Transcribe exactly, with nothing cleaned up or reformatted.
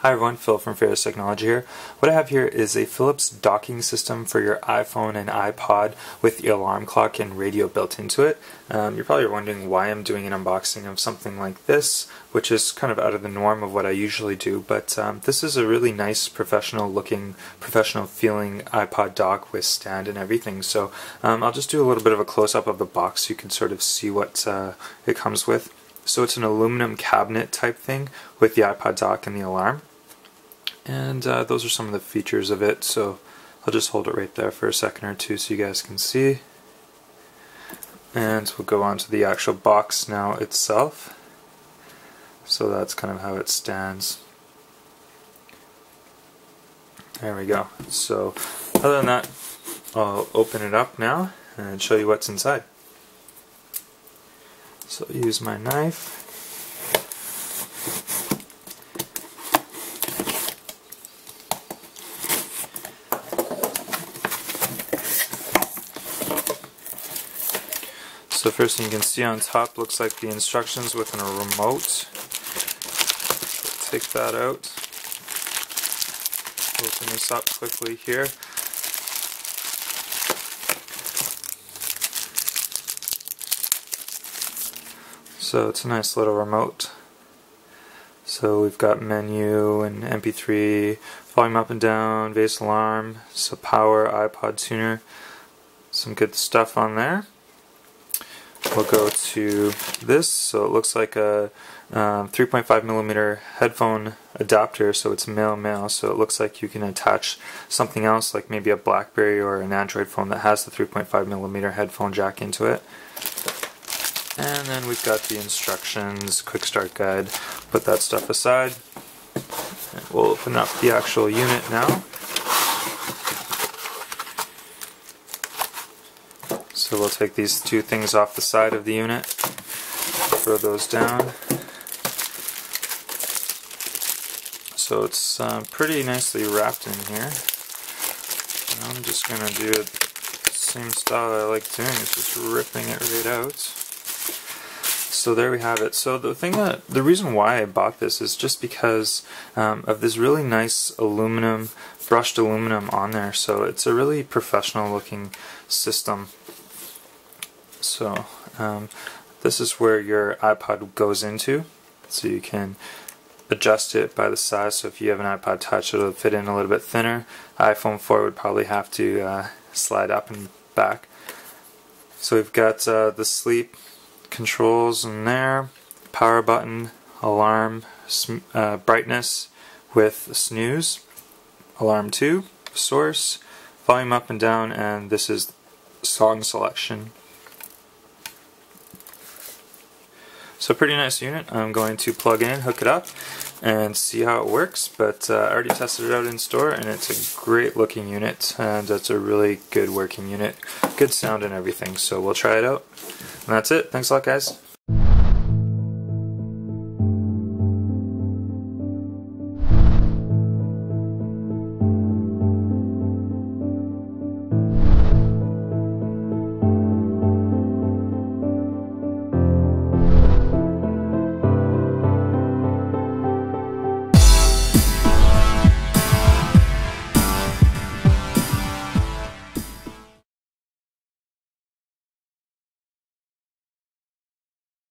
Hi everyone, Phil from Furious Technology here. What I have here is a Philips docking system for your iPhone and iPod with your alarm clock and radio built into it. Um, you're probably wondering why I'm doing an unboxing of something like this, which is kind of out of the norm of what I usually do, but um, this is a really nice professional looking, professional feeling iPod dock with stand and everything. So um, I'll just do a little bit of a close-up of the box so you can sort of see what uh, it comes with. So it's an aluminum cabinet type thing with the iPod dock and the alarm. And uh, those are some of the features of it, so I'll just hold it right there for a second or two so you guys can see. And we'll go on to the actual box now itself. So that's kind of how it stands. There we go. So other than that, I'll open it up now and show you what's inside. So I'll use my knife. So first thing you can see on top looks like the instructions with a remote. Take that out. Open this up quickly here. So it's a nice little remote. So we've got menu and M P three, volume up and down, bass alarm, so power, iPod tuner, some good stuff on there. We'll go to this, so it looks like a um, three point five millimeter headphone adapter, so it's male-male, so it looks like you can attach something else, like maybe a BlackBerry or an Android phone that has the three point five millimeter headphone jack into it. And then we've got the instructions, quick start guide, put that stuff aside. And we'll open up the actual unit now. So we'll take these two things off the side of the unit, throw those down. So it's uh, pretty nicely wrapped in here. And I'm just going to do the same style I like doing, it's just ripping it right out. So there we have it. So the thing that, the reason why I bought this is just because um, of this really nice aluminum, brushed aluminum on there. So it's a really professional looking system. So um, this is where your iPod goes into, so you can adjust it by the size. So if you have an iPod Touch, it'll fit in a little bit thinner. iPhone four would probably have to uh, slide up and back. So we've got uh, the sleep controls in there, power button, alarm, uh, brightness with snooze, alarm two, source, volume up and down, and this is song selection. So pretty nice unit. I'm going to plug in, hook it up, and see how it works. But uh, I already tested it out in store, and it's a great looking unit, and that's a really good working unit. Good sound and everything, so we'll try it out. And that's it. Thanks a lot, guys.